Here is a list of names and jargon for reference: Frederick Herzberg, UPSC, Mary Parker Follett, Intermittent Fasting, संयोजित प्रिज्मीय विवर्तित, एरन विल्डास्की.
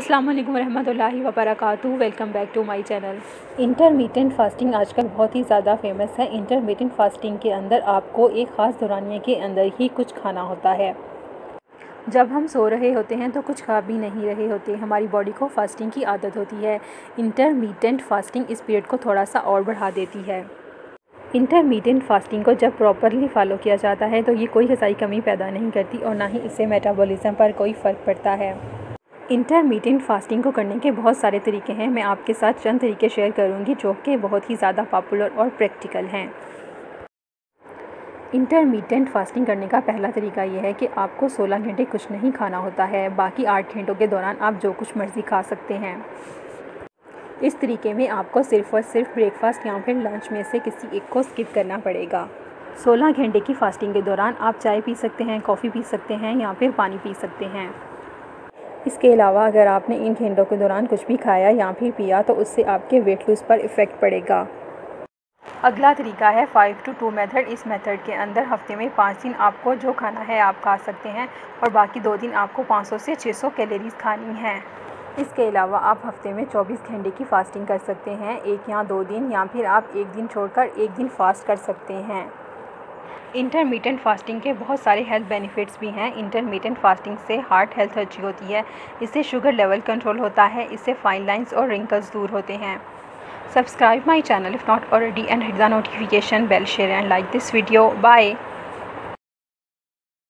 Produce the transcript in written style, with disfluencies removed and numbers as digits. अस्सलामुअलैकुम वरहमतुल्लाहि वबरकातुहू। Welcome back to my channel. Intermittent fasting आजकल बहुत ही ज़्यादा फेमस है। इंटरमिटेंट फास्टिंग के अंदर आपको एक ख़ास दौरानिए के अंदर ही कुछ खाना होता है। जब हम सो रहे होते हैं तो कुछ खा भी नहीं रहे होते, हमारी बॉडी को फास्टिंग की आदत होती है। इंटरमिटेंट फास्टिंग इस पीरियड को थोड़ा सा और बढ़ा देती है। इंटरमिटेंट फास्टिंग को जब प्रॉपरली फॉलो किया जाता है तो ये कोई ग़िज़ाई कमी पैदा नहीं करती और ना ही इससे मेटाबॉलिज्म पर कोई फ़र्क पड़ता है। इंटरमिटेंट फास्टिंग को करने के बहुत सारे तरीके हैं। मैं आपके साथ चंद तरीके शेयर करूंगी जो कि बहुत ही ज़्यादा पॉपुलर और प्रैक्टिकल हैं। इंटरमिटेंट फास्टिंग करने का पहला तरीका यह है कि आपको 16 घंटे कुछ नहीं खाना होता है। बाकी 8 घंटों के दौरान आप जो कुछ मर्ज़ी खा सकते हैं। इस तरीके में आपको सिर्फ़ और सिर्फ ब्रेकफास्ट या फिर लंच में से किसी एक को स्किप करना पड़ेगा। 16 घंटे की फास्टिंग के दौरान आप चाय पी सकते हैं, कॉफ़ी पी सकते हैं या फिर पानी पी सकते हैं। इसके अलावा अगर आपने इन घंटों के दौरान कुछ भी खाया या फिर पिया तो उससे आपके वेट लूज़ पर इफ़ेक्ट पड़ेगा। अगला तरीका है 5-2 मेथड। इस मेथड के अंदर हफ्ते में 5 दिन आपको जो खाना है आप खा सकते हैं और बाकी 2 दिन आपको 500 से 600 कैलोरीज खानी हैं। इसके अलावा आप हफ्ते में 24 घंटे की फ़ास्टिंग कर सकते हैं, 1 या 2 दिन, या फिर आप 1 दिन छोड़कर 1 दिन फ़ास्ट कर सकते हैं। इंटरमिटेंट फास्टिंग के बहुत सारे हेल्थ बेनिफिट्स भी हैं। इंटरमिटेंट फास्टिंग से हार्ट हेल्थ अच्छी होती है, इससे शुगर लेवल कंट्रोल होता है, इससे फाइन लाइंस और रिंकल्स दूर होते हैं। Subscribe my channel if not already and hit the notification bell, share and like this video. Bye.